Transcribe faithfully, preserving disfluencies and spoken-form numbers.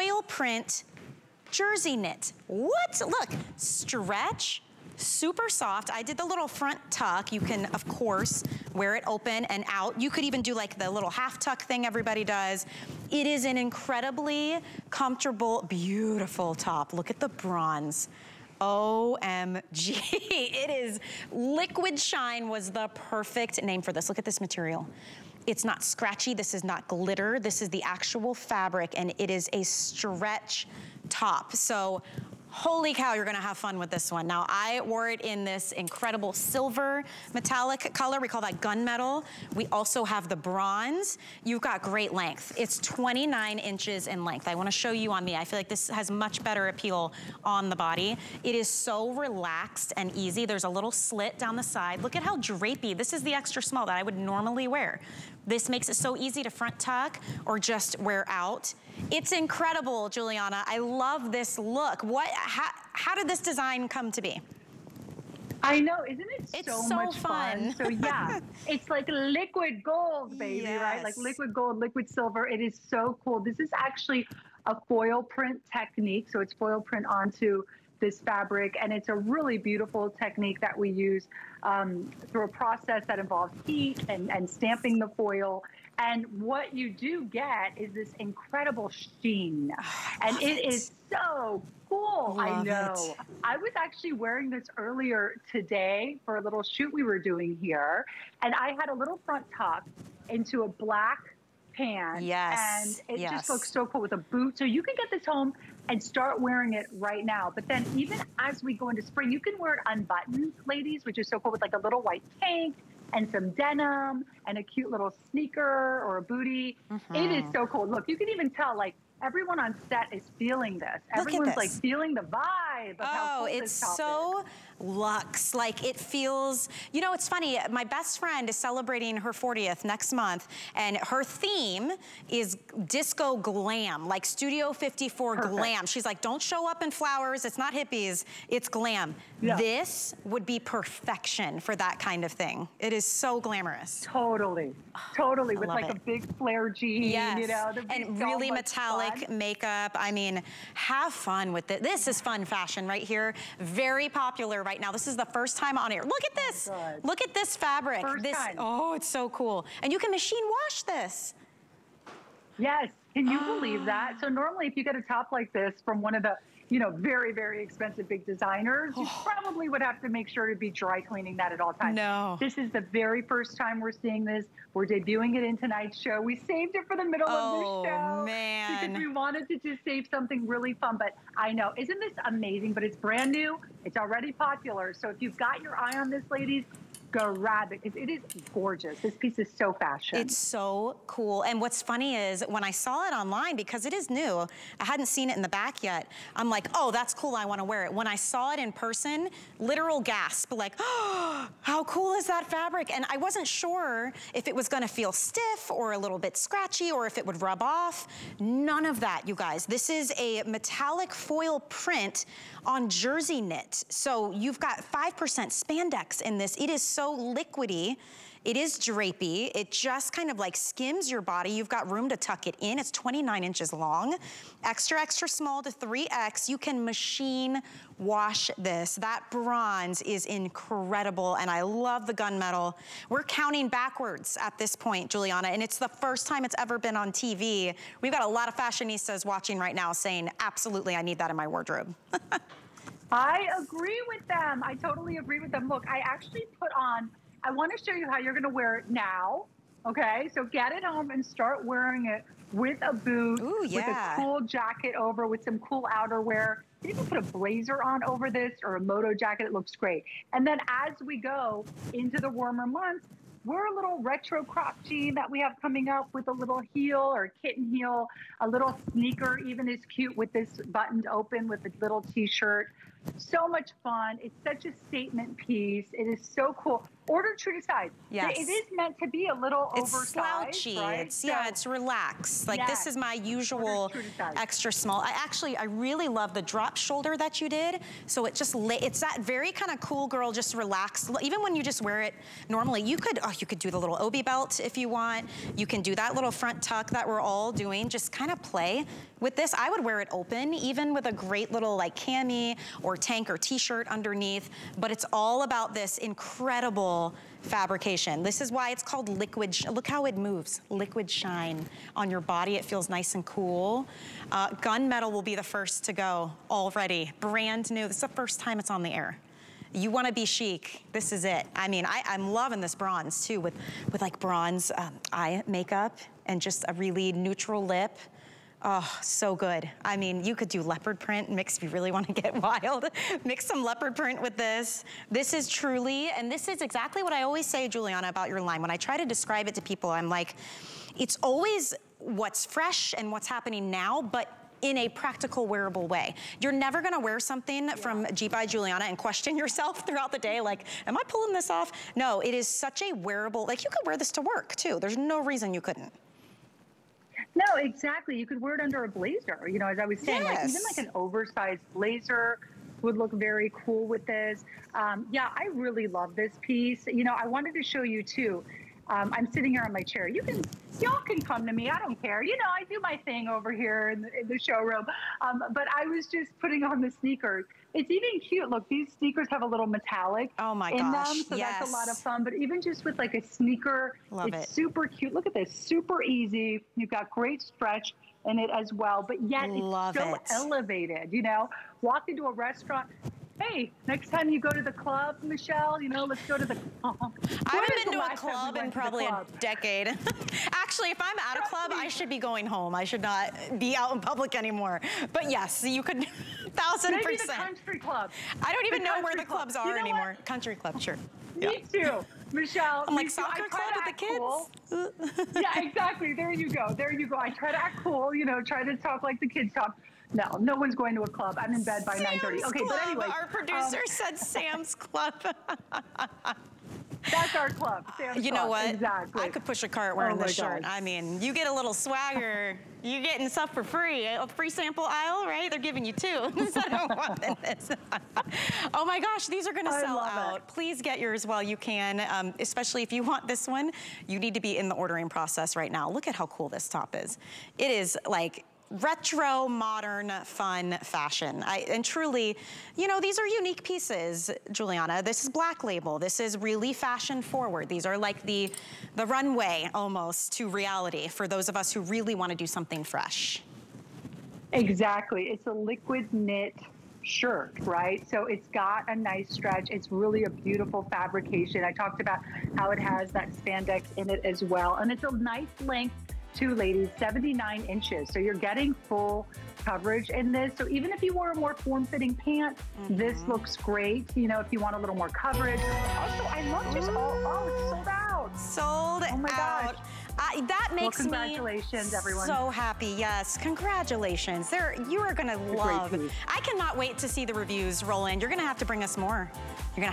Oil print jersey knit. What? Look, stretch, super soft. I did the little front tuck. You can, of course, wear it open and out. You could even do like the little half tuck thing everybody does. It is an incredibly comfortable, beautiful top. Look at the bronze. O M G, it is, liquid shine was the perfect name for this. Look at this material. It's not scratchy, this is not glitter, this is the actual fabric, and it is a stretch top. So, holy cow, you're gonna have fun with this one. Now, I wore it in this incredible silver metallic color. We call that gunmetal. We also have the bronze. You've got great length. It's twenty-nine inches in length. I wanna show you on me. I feel like this has much better appeal on the body. It is so relaxed and easy. There's a little slit down the side. Look at how drapey. This is the extra small that I would normally wear. This makes it so easy to front tuck or just wear out. It's incredible, Giuliana. I love this look. What? How, how did this design come to be? I know, isn't it it's so, so much fun? fun. So yeah, it's like liquid gold, baby, yes. right? Like liquid gold, liquid silver. It is so cool. This is actually a foil print technique. So it's foil print onto this fabric, and it's a really beautiful technique that we use um, through a process that involves heat and, and stamping the foil. And what you do get is this incredible sheen. Oh, and it, it is so cool. Love I know. It. I was actually wearing this earlier today for a little shoot we were doing here. And I had a little front top into a black pants. Yes. And it yes. just looks so cool with a boot. So you can get this home and start wearing it right now. But then even as we go into spring, you can wear it unbuttoned, ladies, which is so cool with like a little white tank and some denim and a cute little sneaker or a booty. Mm-hmm. It is so cool. Look, you can even tell, like, everyone on set is feeling this. Look Everyone's, this. like, feeling the vibe of oh, how cool this top so is. Luxe. Like, it feels, you know, it's funny. My best friend is celebrating her fortieth next month, and her theme is disco glam, like Studio fifty-four Perfect. glam. She's like, don't show up in flowers. It's not hippies. It's glam. Yeah. This would be perfection for that kind of thing. It is so glamorous. Totally. Totally. With, like, it. a big flare jean, yes. you know. And so really metallic fun. makeup. I mean, have fun with it. This is fun fashion right here. Very popular right Right now. This is the first time on air. Look at this. Oh, look at this fabric. First this time. Oh, it's so cool. And you can machine wash this. Yes. Can you oh. believe that? So normally if you get a top like this from one of the, you know, very, very expensive big designers, oh. you probably would have to make sure to be dry cleaning that at all times. No. This is the very first time we're seeing this. We're debuting it in tonight's show. We saved it for the middle oh, of the show. Oh, man. Because we wanted to just save something really fun. But I know, isn't this amazing? But it's brand new. It's already popular. So if you've got your eye on this, ladies, grab it. It is gorgeous. This piece is so fashion. It's so cool. And what's funny is when I saw it online, because it is new, I hadn't seen it in the back yet. I'm like, oh, that's cool. I want to wear it. When I saw it in person, literal gasp, like, oh, how cool is that fabric? And I wasn't sure if it was going to feel stiff or a little bit scratchy or if it would rub off. None of that, you guys. This is a metallic foil print on jersey knit. So you've got five percent spandex in this. It is so so liquidy. It is drapey. It just kind of like skims your body. You've got room to tuck it in. It's twenty-nine inches long, extra, extra small to three X. You can machine wash this. That bronze is incredible, and I love the gunmetal. We're counting backwards at this point, Giuliana, and it's the first time it's ever been on T V. We've got a lot of fashionistas watching right now saying, absolutely, I need that in my wardrobe. I agree with them. I totally agree with them. Look, I actually put on, I want to show you how you're going to wear it now. Okay, so get it home and start wearing it with a boot, Ooh, yeah. with a cool jacket over, with some cool outerwear. You can put a blazer on over this or a moto jacket. It looks great. And then as we go into the warmer months, we're a little retro crop jean that we have coming up with a little heel or kitten heel. A little sneaker even is cute with this buttoned open with a little t-shirt. So much fun. It's such a statement piece. It is so cool. order true to size. Yes. It is meant to be a little it's oversized. Slouchy. Right? It's slouchy. So, yeah, it's relaxed. Like, yes, this is my usual extra small. I actually, I really love the drop shoulder that you did. So it just, lay, it's that very kind of cool girl, just relaxed. Even when you just wear it normally, you could, oh, you could do the little Obi belt if you want. You can do that little front tuck that we're all doing. Just kind of play with this. I would wear it open, even with a great little like cami or tank or t-shirt underneath. But it's all about this incredible fabrication. This is why it's called liquid. Sh look how it moves. Liquid shine on your body. It feels nice and cool. Uh, gunmetal will be the first to go already. Brand new. This is the first time it's on the air. You want to be chic. This is it. I mean, I, I'm loving this bronze too, with with like bronze um, eye makeup and just a really neutral lip. Oh, so good. I mean, you could do leopard print mix if you really want to get wild. Mix some leopard print with this. This is truly, and this is exactly what I always say, Giuliana, about your line. When I try to describe it to people, I'm like, it's always what's fresh and what's happening now, but in a practical, wearable way. You're never gonna wear something yeah. from G by Giuliana and question yourself throughout the day, like, am I pulling this off? No, it is such a wearable, like you could wear this to work too. There's no reason you couldn't. No, exactly. You could wear it under a blazer. You know, as I was saying, yes. like even like an oversized blazer would look very cool with this. Um, yeah, I really love this piece. You know, I wanted to show you too. Um, I'm sitting here on my chair. You can, y'all can come to me. I don't care. You know, I do my thing over here in the, in the showroom. Um, but I was just putting on the sneakers. It's even cute. Look, these sneakers have a little metallic oh my in gosh. them, so yes. that's a lot of fun. But even just with like a sneaker, Love it's it. super cute. Look at this, super easy. You've got great stretch in it as well, but yet Love it's so it. elevated, you know? Walk into a restaurant. Hey, next time you go to the club, Michelle, you know, let's go to the club. I haven't been to a club in probably a decade. Actually, if I'm at a club, I should be going home. I should not be out in public anymore. But yes, you could, thousand percent. Maybe the country club. I don't even know where the clubs are anymore. Country club, sure. Me too, Michelle. I'm like soccer club with the kids. Yeah, exactly. There you go. There you go. I try to act cool, you know, try to talk like the kids talk. No, no one's going to a club. I'm in bed by nine thirty. Okay, but anyway. Our producer um, said Sam's Club. That's our club, Sam's Club. You know what? Exactly. I could push a cart wearing oh this shirt. God. I mean, you get a little swagger. You're getting stuff for free. A free sample aisle, right? They're giving you two. So I don't want this. Oh my gosh, these are going to sell out. It. Please get yours while you can, um, especially if you want this one. You need to be in the ordering process right now. Look at how cool this top is. It is like... retro, modern, fun fashion. I, and truly, you know, these are unique pieces, Giuliana. This is Black Label. This is really fashion forward. These are like the, the runway almost to reality for those of us who really want to do something fresh. Exactly. It's a liquid knit shirt, right? So it's got a nice stretch. It's really a beautiful fabrication. I talked about how it has that spandex in it as well. And it's a nice length. Two ladies, seventy-nine inches. So you're getting full coverage in this. So even if you wore a more form-fitting pant, mm-hmm. this looks great. You know, if you want a little more coverage. Also, I love just all, oh, it's sold out. Sold out. Oh my gosh. I, that makes well, congratulations, me everyone. so happy. Yes, congratulations. There, you are gonna love. I cannot wait to see the reviews roll in. You're gonna have to bring us more. You're gonna.